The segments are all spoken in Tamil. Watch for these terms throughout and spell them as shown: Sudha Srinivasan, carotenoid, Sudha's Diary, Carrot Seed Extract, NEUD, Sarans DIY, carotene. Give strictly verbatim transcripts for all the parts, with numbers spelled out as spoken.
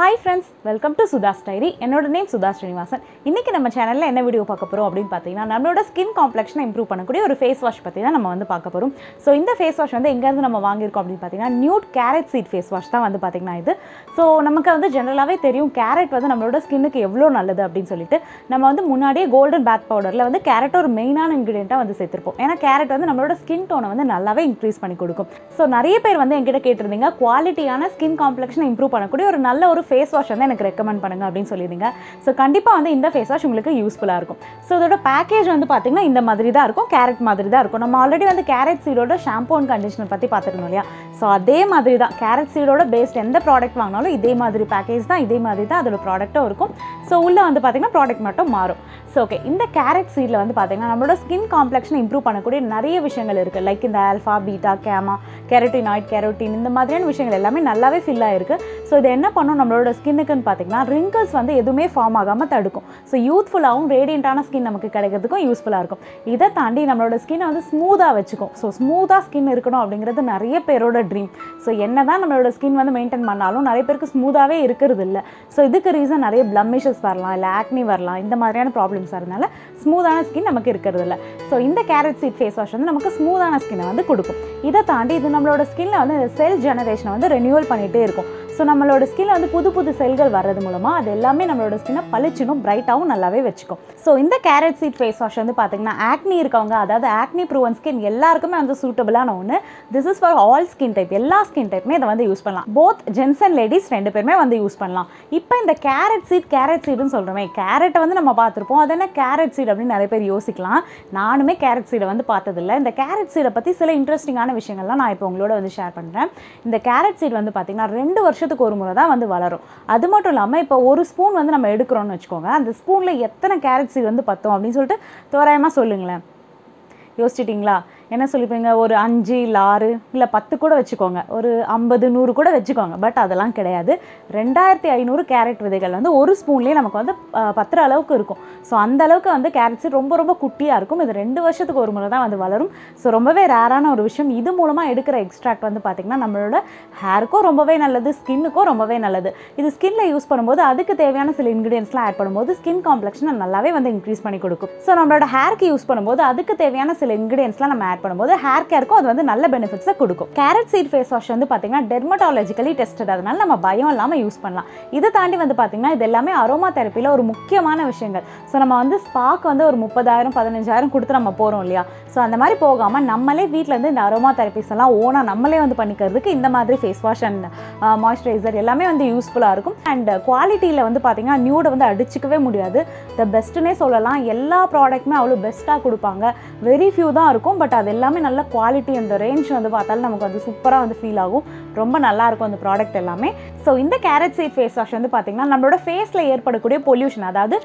Hi friends, welcome to Sudha's Diary. My name is Sudha Srinivasan. In this channel, we will see our skin complexion improve a face wash. So, in this face wash, we will see nude carrot seed face wash. So, we generally know carrot is our skin. We will use golden bath powder. Carrot is the main ingredient. Carrot is our skin tone increase. So, many people say quality skin complexion improve a face wash and recommend pananga. So kandipa this face wash ungalku useful ah irukum. So the package vandu pathina indha madiri da irukum, carrot madiri da irukum. Nama already vandu carrot seed oda shampoo and conditioner pathi paathirukom illaya. So adhe madiri da carrot seed oda based endha product vaangnalo idhe madiri package da idhe madiri da adoda product ah irukum. So ulla vandu pathina product mattum maarum. So okay, indha carrot seed la vandu pathina nammaloda skin complexion improve panakoodiya nariya vishayangal irukku, like indha alpha, beta, gamma, carotenoid, carotene indha madiriyan vishayangal ellame nallave fill ah irukku. So idu enna பண்ணனும் நம்மளோட ஸ்கின்னுக்கு பாத்தீங்கன்னா wrinkles வந்து எதுமே ஃபார்ம் ஆகாம தடுக்கும். சோ யூத்ஃபுல்லாவும் ரேடியன்ட்டான ஸ்கின் நமக்கு கிடைக்கிறதுக்கு யூஸ்புல்லா இருக்கும். இத தாண்டி நம்மளோட ஸ்கின் வந்து ஸ்மூத்தா வெச்சுக்கும். சோ ஸ்மூத்தா ஸ்கின் இருக்கணும் அப்படிங்கிறது நிறைய பேரோட ட்ரீம். சோ என்னதான் நம்மளோட ஸ்கின் வந்து மெயின்टेन பண்ணாலும் நிறைய பேருக்கு ஸ்மூத்தாவே இருக்குது இல்ல. சோ இதுக்கு ரீசன் நிறைய பிளமிஷஸ் வரலாம், இல்ல ஆக்னி வரலாம். இந்த மாதிரியான ப்ராப்ளம்ஸ் அதனால ஸ்மூத்தான ஸ்கின் நமக்கு இருக்குது இல்ல. சோ இந்த கேரட் சீட் ஃபேஸ் வாஷ் வந்து நமக்கு ஸ்மூத்தான ஸ்கின் வந்து கொடுக்கும். இத தாண்டி இது நம்மளோட ஸ்கின்ல வந்து செல் ஜெனரேஷன் வந்து ரெனியூவல் பண்ணிட்டே இருக்கும். So நம்மளோட ஸ்கின்ல வந்து புது புது செல்கள் வரது மூலமா அது எல்லாமே நம்மளோட ஸ்கினை பளிச்சினும் பிரைட்டாவும் நல்லாவே வெச்சுக்கும். சோ இந்த கேரட் சீட் ஃபேஸ் வாஷ் வந்து பாத்தீங்கன்னா ஆக்னி இருக்கவங்க, அதாவது ஆக்னி ப்ரூவன் ஸ்கின் எல்லாருக்குமே வந்து சூட்டபிளான ஒன்னு. This is for all skin type. எல்லா ஸ்கின் டைப்புமே இத வந்து யூஸ் பண்ணலாம். போத் ஜென்ஸ் அண்ட் லேடீஸ் ரெண்டு பேருமே வந்து யூஸ் பண்ணலாம். இப்போ இந்த கேரட் சீட் கேரட் சீட்னு சொல்றோமே, கேரட் வந்து நம்ம பாத்துறோம், அதனா கேரட் சீட் அப்படி நிறைய பேர் யோசிக்கலாம். நானுமே கேரட் சீட் வந்து பார்த்தது இல்ல. இந்த கேரட் சீட பத்தி சில இன்ட்ரஸ்டிங்கான விஷயங்கள்லாம் நான் இப்போ உங்களோட வந்து ஷேர் பண்றேன். இந்த கேரட் சீட் வந்து பாத்தீங்கன்னா ரெண்டு வருஷம் ஒரு முறை தான் வந்து வளரும். அது மட்டும் இல்லாம இப்போ ஒரு ஸ்பூன் வந்து நம்ம எடுக்கிறோம்னு வெச்சுக்கோங்க, அந்த ஸ்பூன்ல எத்தனை கேரட் சீட் வந்து பத்தும் அப்படி சொல்லிட்டு தோராயமா சொல்லுங்களேன். யோசிச்சிட்டீங்களா? என்ன சொல்லிப்பீங்க? ஒரு அஞ்சு இல்லை ஆறு இல்லை பத்து கூட வச்சுக்கோங்க, ஒரு ஐம்பது நூறு கூட வச்சுக்கோங்க. பட் அதெல்லாம் கிடையாது. ரெண்டாயிரத்தி ஐநூறு கேரட் விதைகள் வந்து ஒரு ஸ்பூன்லேயே நமக்கு வந்து பத்துற அளவுக்கு இருக்கும். ஸோ அந்த அளவுக்கு வந்து கேரட் சீட் ரொம்ப ரொம்ப குட்டியாக இருக்கும். இது ரெண்டு வருஷத்துக்கு ஒரு முறை தான் வந்து வளரும். ஸோ ரொம்பவே ரேரான ஒரு விஷயம். இது மூலமாக எடுக்கிற எக்ஸ்ட்ராக்ட் வந்து பார்த்திங்கன்னா நம்மளோட ஹேருக்கும் ரொம்பவே நல்லது, ஸ்கின்னுக்கும் ரொம்பவே நல்லது. இது ஸ்கின்ல யூஸ் பண்ணும்போது அதுக்கு தேவையான சில இன்க்ரீடியன்ஸ்லாம் ஆட் பண்ணும்போது ஸ்கின் காம்ப்ளெக்ஷனை நல்லாவே வந்து இன்க்ரீஸ் பண்ணி கொடுக்கும். ஸோ நம்மளோட ஹேருக்கு யூஸ் பண்ணும்போது அதுக்கு தேவையான சில இன்க்ரீடியன்ஸ்லாம் நம்ம பண்ணும்போது ஹேர் கேர்க்கும் அது வந்து நல்ல பெனிஃபிட்ஸை கொடுக்கும். கேரட் சீட் ஃபேஸ் வாஷ் வந்து பார்த்தீங்கன்னா டெர்மட்டாலஜிக்கலி டெஸ்டட், அதனால நம்ம பயம் இல்லாமல் யூஸ் பண்ணலாம். இதை தாண்டி வந்து பார்த்தீங்கன்னா இது எல்லாமே அரோமா தெரப்பியில் ஒரு முக்கியமான விஷயங்கள். ஸோ நம்ம வந்து ஸ்பாக்கு வந்து ஒரு முப்பதாயிரம் பதினஞ்சாயிரம் கொடுத்து நம்ம போகிறோம் இல்லையா? ஸோ அந்த மாதிரி போகாமல் நம்மளே வீட்டில் இருந்து இந்த அரோமா தெரப்பிஸ் எல்லாம் ஓனாக நம்மளே வந்து பண்ணிக்கிறதுக்கு இந்த மாதிரி ஃபேஸ் வாஷ் அண்ட் மாய்ஸ்சரைசர் எல்லாமே வந்து யூஸ்ஃபுல்லாக இருக்கும். அண்ட் குவாலிட்டியில் வந்து பார்த்தீங்கன்னா நியூடை வந்து அடிச்சுக்கவே முடியாது. த பெஸ்ட்டுன்னே சொல்லலாம். எல்லா ப்ராடக்ட்டுமே அவ்வளோ பெஸ்ட்டாக கொடுப்பாங்க. வெரி ஃபியூ தான் இருக்கும். பட் அது எல்லாமே நல்ல குவாலிட்டி. அந்த ரேஞ்ச் வந்து பார்த்தாலும் நமக்கு வந்து சூப்பராக வந்து ஃபீல் ஆகும். ரொம்ப நல்லா இருக்கும் அந்த ப்ராடக்ட் எல்லாமே. ஸோ இந்த கேரட் சீட் ஃபேஸ் வாஷ் வந்து பார்த்தீங்கன்னா நம்மளோட ஃபேஸில் ஏற்படக்கூடிய பொல்யூஷன், அதாவது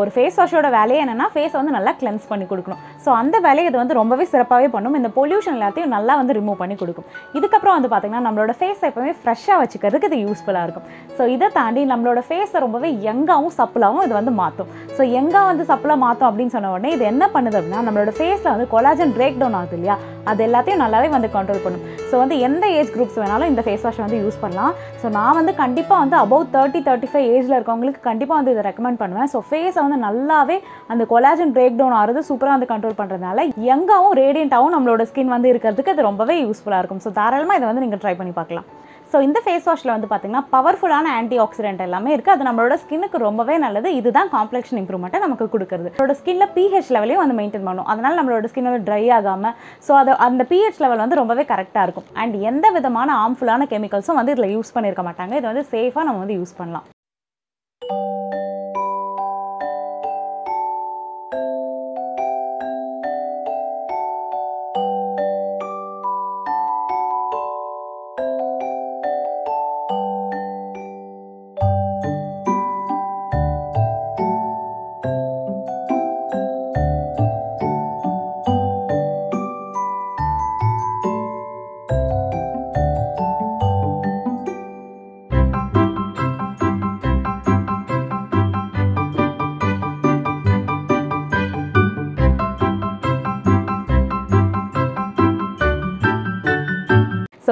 ஒரு ஃபேஸ் வாஷோட வேலையை என்னென்னா ஃபேஸை வந்து நல்லா கிளென்ஸ் பண்ணி கொடுக்கணும். ஸோ அந்த வேலையை இது வந்து ரொம்பவே சிறப்பாகவே பண்ணும். இந்த பொல்யூஷன் எல்லாத்தையும் நல்லா வந்து ரிமூவ் பண்ணி கொடுக்கும். இதுக்கப்புறம் வந்து பார்த்தீங்கன்னா நம்மளோட ஃபேஸை எப்போவுமே ஃப்ரெஷ்ஷாக வச்சுக்கிறதுக்கு இது யூஸ்ஃபுல்லாக இருக்கும். ஸோ இதை தாண்டி நம்மளோட ஃபேஸை ரொம்பவே யங்காகவும் சப்புலாகவும் இது வந்து மாற்றும். ஸோ யங்காக வந்து சப்புலாக மாற்றும் அப்படின்னு சொன்ன உடனே இது என்ன பண்ணுது அப்படின்னா நம்மளோட ஃபேஸில் வந்து கொலாஜன் பிரேக் டவுன் ஆகுது இல்லையா? அது எல்லாத்தையும் நல்லாவே வந்து கண்ட்ரோல் பண்ணும். ஸோ வந்து எந்த ஏஜ் குரூப்ஸ் வேணாலும் இந்த ஃபேஸ் வாஷ் வந்து யூஸ் பண்ணலாம். ஸோ நான் வந்து கண்டிப்பாக வந்து அபவ் தேர்ட்டி தேர்ட்டி ஃபைவ் ஏஜில் இருக்கவங்களுக்கு கண்டிப்பாக வந்து இதை ரெக்கமெண்ட் பண்ணுவேன். ஸோ ஃபேஸை வந்து நல்லாவே அந்த கொலாஜன் பிரேக் டவுன் ஆகிறது சூப்பராக வந்து கண்ட்ரோல் பண்ணுறதுனால யங்காகவும் ரேடியண்ட்டாகவும் நம்மளோட ஸ்கின் வந்து இருக்கிறதுக்கு அது ரொம்பவே யூஸ்ஃபுல்லாக இருக்கும். ஸோ தாராளமாக இதை வந்து நீங்கள் ட்ரை பண்ணி பார்க்கலாம். ஸோ இந்த ஃபேஸ் வாஷில் வந்து பார்த்தீங்கன்னா பவர்ஃபுல்லான ஆன்டி ஆக்சிடென்ட் எல்லாமே இருக்குது. அது நம்மளோட ஸ்கின்னுக்கு ரொம்பவே நல்லது. இதுதான் காம்ப்ளெக்ஷன் இம்ப்ரூவ்மெண்ட்டை நமக்கு கொடுக்குறது. நம்மளோட ஸ்கின்ல பிஹெச் லெவலையும் வந்து மெயின்டைன் பண்ணும். அதனால் நம்மளோட ஸ்கின் வந்து ட்ரை ஆகாமல், ஸோ அது அந்த பிஹெச் லெவல் வந்து ரொம்பவே கரெக்டாக இருக்கும். அண்ட் எந்த விதமான ஹார்ம்ஃபுல்லான கெமிக்கல்ஸும் வந்து இதில் யூஸ் பண்ணியிருக்க மாட்டாங்க. இது வந்து சேஃபாக நம்ம வந்து யூஸ் பண்ணலாம்.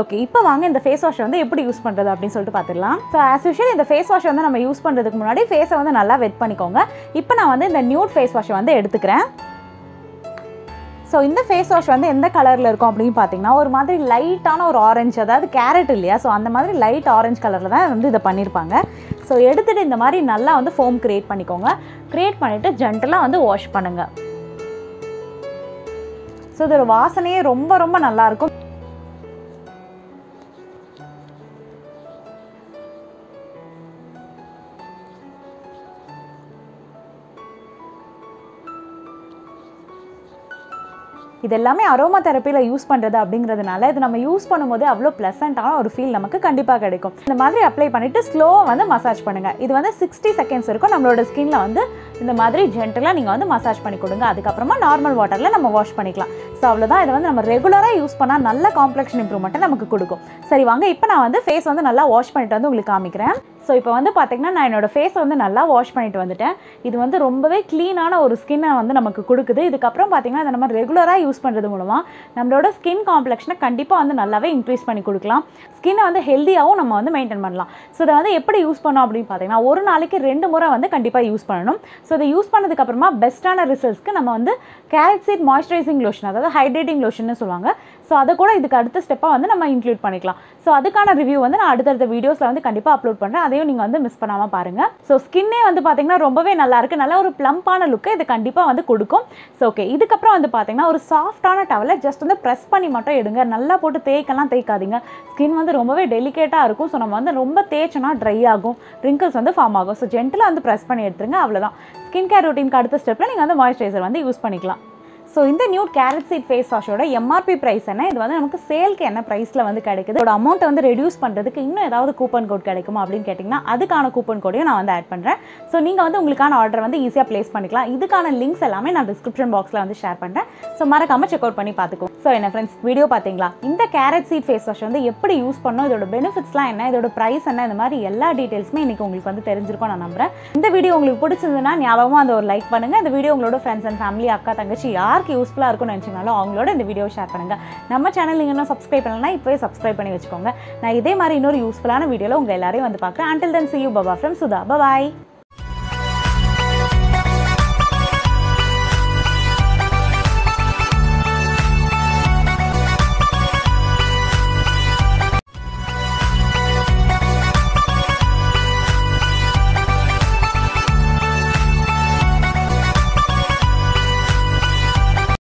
Okay, now let's use the face wash. So as usual, in the face wash we use the face நல்லா wet பண்ணிக்கோங்க. இப்போ நான் வந்து இந்த nude face wash வந்து எடுத்துக்கிறேன். So in the face wash வந்து எந்த கலர்ல இருக்கும் அப்படினு பாத்தீங்கன்னா ஒரு மாதிரி லைட்டான ஒரு orange அதாவது கேரட் இல்லையா சோ அந்த மாதிரி லைட் orange கலர்ல தான் வந்து இத பண்ணிருப்பாங்க சோ எடுத்துட்டு இந்த மாதிரி நல்லா வந்து foam create பண்ணிக்கோங்க create பண்ணிட்டு ஜென்டலா வந்து வாஷ் பண்ணுங்க சோ இதோட வாசனையே ரொம்ப ரொம்ப நல்லா இருக்கும் இதெல்லாம்மே அரோமா தெரபில யூஸ் பண்றது அப்படிங்கிறதுனால இது நம்ம யூஸ் பண்ணும்போது அவ்ளோ ப்ளசன்ட்டான ஒரு ஃபீல் நமக்கு கண்டிப்பா கிடைக்கும். இந்த மாதிரி அப்ளை பண்ணிட்டு ஸ்லோவா வந்து மசாஜ் பண்ணுங்க. இது வந்து sixty seconds வரைக்கும் நம்மளோட ஸ்கின்ல வந்து இந்த மாதிரி ஜென்டலா நீங்க வந்து மசாஜ் பண்ணி கொடுங்க. அதுக்கு அப்புறமா நார்மல் வாட்டர்ல நம்ம வாஷ் பண்ணிக்கலாம். சோ அவ்ளோதான் இது வந்து நம்ம ரெகுலரா யூஸ் பண்ணா நல்ல காம்ப்ளெக்ஷன் இம்ப்ரூவ்மென்ட் நமக்கு கொடுக்கும். சரி வாங்க இப்போ நான் வந்து ஃபேஸ் வந்து நல்லா வாஷ் பண்ணிட்டு வந்து உங்களுக்கு காமிக்கிறேன். So இப்போ வந்து பாத்தீங்கன்னா நான் என்னோட ஃபேஸ் வந்து நல்லா வாஷ் பண்ணிட்டு வந்துட்டேன். இது வந்து ரொம்பவே க்ளீனான ஒரு ஸ்கின் வந்து நமக்கு கொடுக்குது. இதுக்கு அப்புறம் பாத்தீங்கன்னா இத நம்ம ரெகுலரா யூஸ் பண்றது மூலமா நம்மளோட ஸ்கின் காம்ப்ளெக்ஷனை கண்டிப்பா வந்து நல்லாவே இன்க்ரீஸ் பண்ணி கொடுக்கலாம். ஸ்கினை வந்து ஹெல்தியாவும் நம்ம வந்து மெயின்டைன் பண்ணலாம். சோ இத வந்து எப்படி யூஸ் பண்ணோம் அப்படினு பாத்தீங்கன்னா ஒரு நாளைக்கு ரெண்டு முறை வந்து கண்டிப்பா யூஸ் பண்ணணும். சோ இத யூஸ் பண்ணதுக்கு அப்புறமா பெஸ்டான ரிசல்ட்ஸ்க்கு நம்ம வந்து கேரட் சீட் மாய்ஸ்சரைசிங் லோஷன் அதாவது ஹைட்ரேட்டிங் லோஷன்னு சொல்லுவாங்க. சோ அத கூட இதுக்கு அடுத்த ஸ்டெப்பா வந்து நம்ம இன்க்ளூட் பண்ணிக்கலாம். சோ அதுக்கான ரிவ்யூ வந்து நான் அடுத்தடுத்த வீடியோஸ்ல வந்து கண்டிப்பா அப்லோட் பண்றேன். அதையும் நீங்க வந்து மிஸ் பண்ணாம பாருங்க. சோ ஸ்கின்னே வந்து பாத்தீங்கன்னா ரொம்பவே நல்லா இருக்கு. நல்ல ஒரு பிளம்பான லுக் இது கண்டிப்பா வந்து கொடுக்கும். சோ ஓகே இதுக்கு அப்புறம் வந்து பாத்தீங்கன்னா ஒரு சாஃப்ட்டான டவலை ஜஸ்ட் வந்து பிரஸ் பண்ணி மட்டும் எடுங்க. நல்லா போட்டு தேய்க்கலாம் தேய்க்காதீங்க. ஸ்கின் வந்து ரொம்பவே டெலிகேட்டா இருக்கும். சோ நம்ம வந்து ரொம்ப தேய்ச்சனா ட்ரை ஆகும், ரிங்கிள்ஸ் வந்து ஃபார்ம் ஆகும். சோ ஜென்டலா வந்து பிரஸ் பண்ணி எடுத்துருங்க, அவ்வளவுதான். ஸ்கின் கேர் ரூட்டீனுக்கு அடுத்த ஸ்டெப்ல நீங்க வந்து மாய்ஸ்சரைசர் வந்து யூஸ் பண்ணிக்கலாம். So இந்த நியூ கேரட் சீட் ஃபேஸ் வாஷோட எம்ஆர்பி பிரைஸ் என்ன, இது வந்து நமக்கு சேல்க்கு என்ன பிரைஸ்ல வந்து கிடைக்குது, அதோட அமௌண்ட் வந்து ரெடியூஸ் பண்றதுக்கு இன்னும் ஏதாவது கூப்பன் கோட் கிடைக்குமா அப்படின்னு கேட்டிங்கன்னா அதுக்கான கூப்பன் கோடையும் நான் வந்து ஆட் பண்றேன். ஸோ நீங்க வந்து உங்களுக்கான ஆர்டர் வந்து ஈஸியாக பிளேஸ் பண்ணிக்கலாம். இதுக்கான லிங்க்ஸ் எல்லாமே நான் டிஸ்கிரிப்ஷன் பாக்ஸ்ல வந்து ஷேர் பண்றேன். ஸோ மறக்காம செக் அவுட் பண்ணி பார்த்துக்கோங்க. ஸோ என்ன ஃப்ரெண்ட்ஸ், வீடியோ பார்த்தீங்களா? இந்த கேரட் சீட் ஃபேஸ் வாஷ் வந்து எப்படி யூஸ் பண்ணோம், இதோட பெனிஃபிட்ஸ்லாம் என்ன, இதோட பிரைஸ் என்ன, இந்த மாதிரி எல்லா டீட்டெயில்ஸுமே இன்னைக்கு உங்களுக்கு வந்து தெரிஞ்சிருக்கும் நான் நம்புறேன். இந்த வீடியோ உங்களுக்கு பிடிச்சிருந்ததுன்னா ஞாபகமாக அந்த ஒரு லைக் பண்ணுங்க. இந்த வீடியோ உங்களோட ஃப்ரெண்ட்ஸ் அண்ட் ஃபேமிலி அக்கா தங்கச்சி யார் யூஸ்ஃபுல்லா இருக்கும்னு நினைச்சீங்கனாலும் அவங்களோட இந்த வீடியோ ஷேர் பண்ணுங்க. நம்ம சேனல் நீங்க இன்னும் சப்ஸ்கிரைப் பண்ணலனா இப்பவே சப்ஸ்கிரைப் பண்ணி வச்சுக்கோங்க. நான் இதே மாதிரி இன்னொரு யூஸ்ஃபுல்லான வீடியோல உங்க எல்லாரையும் வந்து பார்க்கறேன். Until then see you baba from Sudha. Bye bye.